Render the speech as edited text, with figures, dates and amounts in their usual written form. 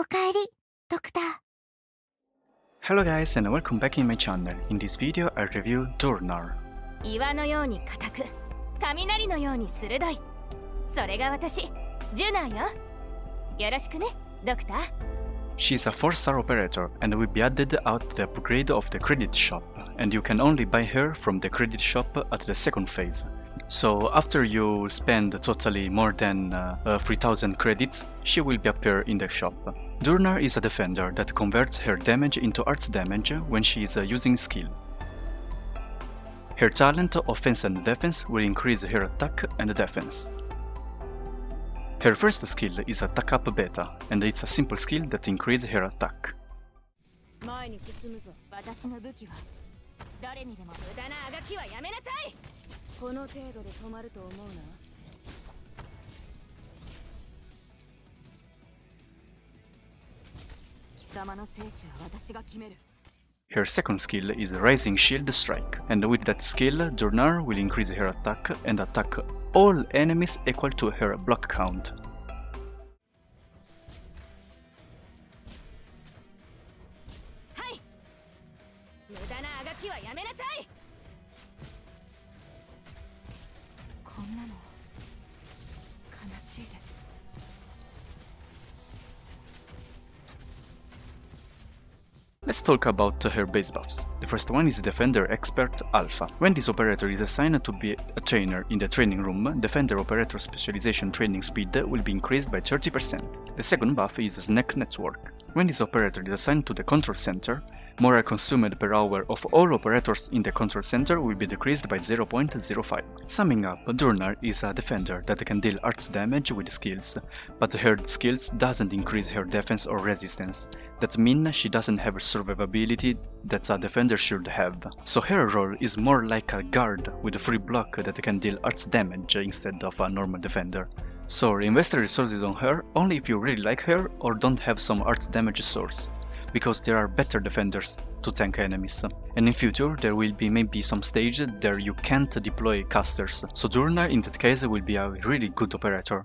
Okaeri, Doctor. Hello guys and welcome back in my channel. In this video I'll review Dur-Nar. She's a 4-star operator and will be added at the upgrade of the credit shop, and you can only buy her from the credit shop at the second phase. So after you spend totally more than 3000 credits, she will appear in the shop. Dur-Nar is a defender that converts her damage into arts damage when she is using skill. Her talent offense and defense will increase her attack and defense. Her first skill is Attack Up Beta, and it's a simple skill that increases her attack. Her second skill is Rising Shield Strike, and with that skill Dur-Nar will increase her attack and attack all enemies equal to her block count. Let's talk about her base buffs. The first one is Defender Expert Alpha. When this operator is assigned to be a trainer in the training room, Defender Operator Specialization training speed will be increased by 30%. The second buff is Snake Network. When this operator is assigned to the control center, Mora consumed per hour of all operators in the control center will be decreased by 0.05. Summing up, Dur-Nar is a defender that can deal arts damage with skills, but her skills doesn't increase her defense or resistance. That means she doesn't have survivability that a defender should have. So her role is more like a guard with a free block that can deal arts damage instead of a normal defender. So reinvest resources on her only if you really like her or don't have some arts damage source, because there are better defenders to tank enemies. And in future there will be maybe some stage there you can't deploy casters, so Dur-Nar in that case will be a really good operator.